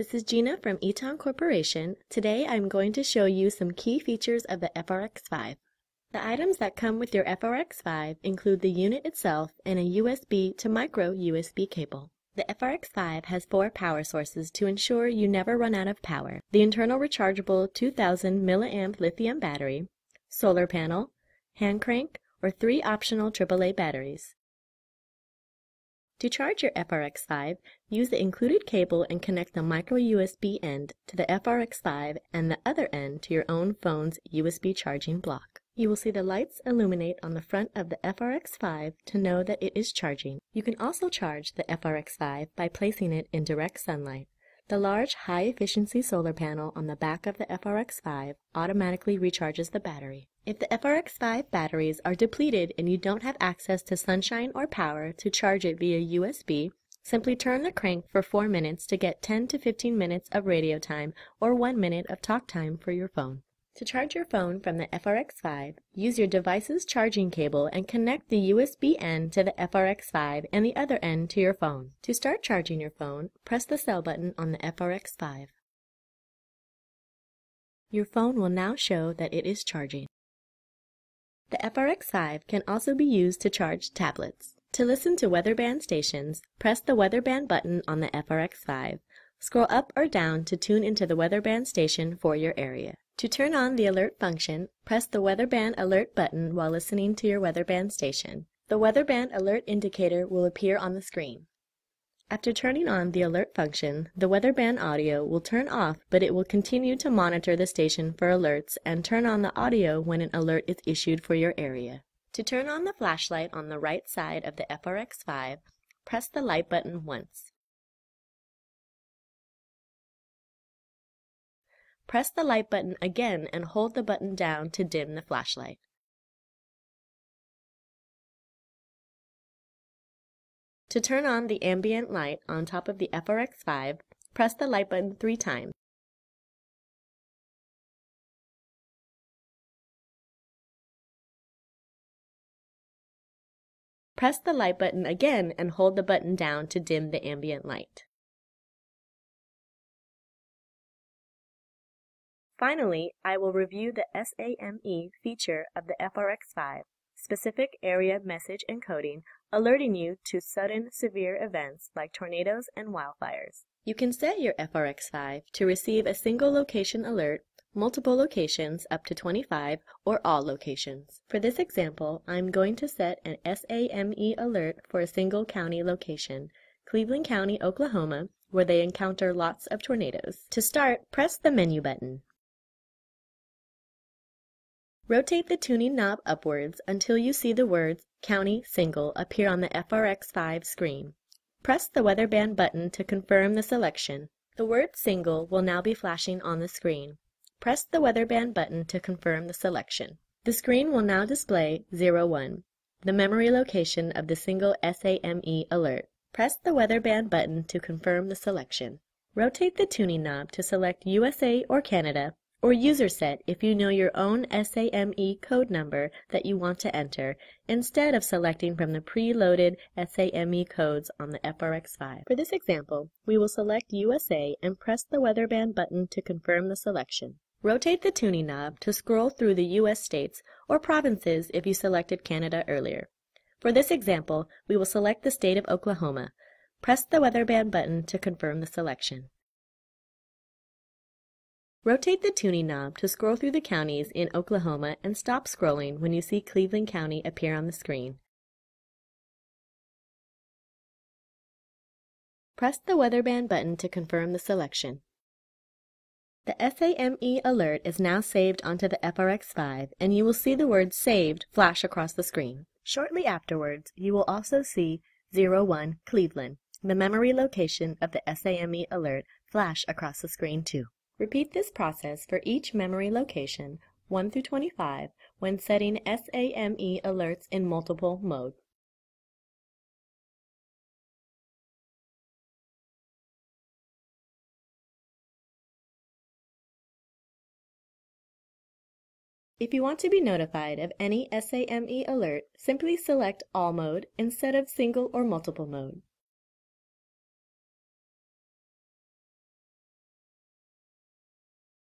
This is Gina from Eton Corporation. Today I'm going to show you some key features of the FRX5. The items that come with your FRX5 include the unit itself and a USB to micro USB cable. The FRX5 has 4 power sources to ensure you never run out of power: the internal rechargeable 2000 mAh lithium battery, solar panel, hand crank, or 3 optional AAA batteries. To charge your FRX5, use the included cable and connect the micro USB end to the FRX5 and the other end to your own phone's USB charging block. You will see the lights illuminate on the front of the FRX5 to know that it is charging. You can also charge the FRX5 by placing it in direct sunlight. The large, high-efficiency solar panel on the back of the FRX5 automatically recharges the battery. If the FRX5 batteries are depleted and you don't have access to sunshine or power to charge it via USB, simply turn the crank for 4 minutes to get 10 to 15 minutes of radio time or 1 minute of talk time for your phone. To charge your phone from the FRX5, use your device's charging cable and connect the USB end to the FRX5 and the other end to your phone. To start charging your phone, press the cell button on the FRX5. Your phone will now show that it is charging. The FRX5 can also be used to charge tablets. To listen to WeatherBand stations, press the WeatherBand button on the FRX5. Scroll up or down to tune into the WeatherBand station for your area. To turn on the alert function, press the WeatherBand alert button while listening to your WeatherBand station. The WeatherBand alert indicator will appear on the screen. After turning on the alert function, the WeatherBand audio will turn off, but it will continue to monitor the station for alerts and turn on the audio when an alert is issued for your area. To turn on the flashlight on the right side of the FRX5, press the light button once. Press the light button again and hold the button down to dim the flashlight. To turn on the ambient light on top of the FRX5, press the light button 3 times. Press the light button again and hold the button down to dim the ambient light. Finally, I will review the SAME feature of the FRX5, Specific Area Message Encoding, alerting you to sudden severe events like tornadoes and wildfires. You can set your FRX5 to receive a single location alert, multiple locations up to 25, or all locations. For this example, I'm going to set an SAME alert for a single county location, Cleveland County, Oklahoma, where they encounter lots of tornadoes. To start, press the menu button. Rotate the tuning knob upwards until you see the words County Single appear on the FRX5 screen. Press the WeatherBand button to confirm the selection. The word Single will now be flashing on the screen. Press the WeatherBand button to confirm the selection. The screen will now display 01, the memory location of the single SAME alert. Press the WeatherBand button to confirm the selection. Rotate the tuning knob to select USA or Canada, or user set if you know your own SAME code number that you want to enter, instead of selecting from the pre-loaded SAME codes on the FRX5. For this example, we will select USA and press the WeatherBand button to confirm the selection. Rotate the tuning knob to scroll through the U.S. states or provinces if you selected Canada earlier. For this example, we will select the state of Oklahoma. Press the WeatherBand button to confirm the selection. Rotate the tuning knob to scroll through the counties in Oklahoma and stop scrolling when you see Cleveland County appear on the screen. Press the WeatherBand button to confirm the selection. The SAME alert is now saved onto the FRX5, and you will see the word SAVED flash across the screen. Shortly afterwards, you will also see 01 Cleveland, the memory location of the SAME alert, flash across the screen too. Repeat this process for each memory location, 1 through 25, when setting SAME alerts in multiple mode. If you want to be notified of any SAME alert, simply select All Mode instead of Single or Multiple Mode.